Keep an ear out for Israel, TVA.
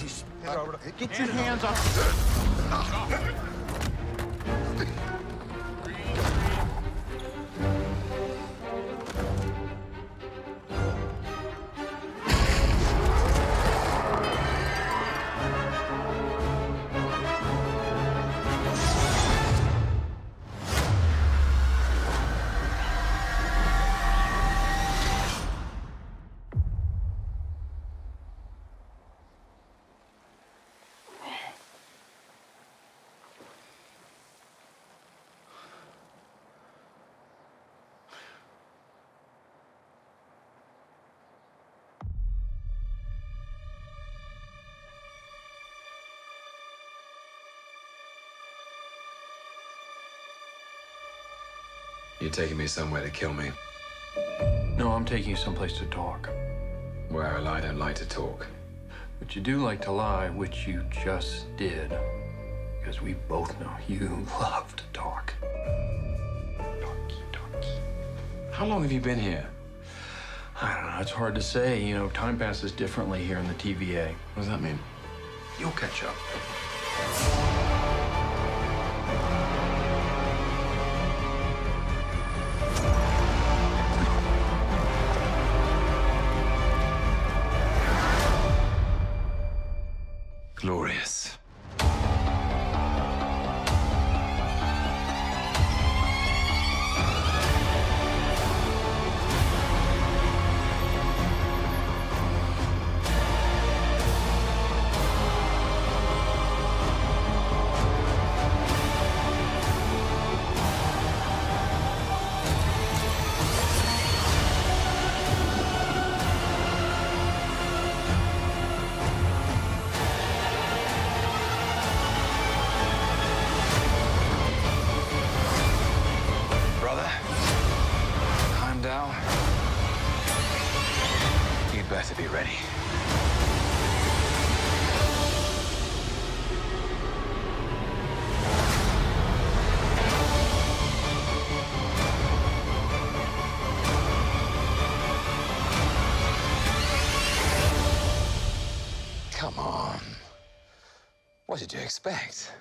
here. Get your hands off. You're taking me somewhere to kill me? No, I'm taking you someplace to talk. Where I lie, I don't like to talk. But you do like to lie, which you just did. Because we both know you love to talk. Talky. How long have you been here? I don't know, it's hard to say. You know, time passes differently here in the TVA. What does that mean? You'll catch up. Glorious. You'd better be ready. Come on. What did you expect?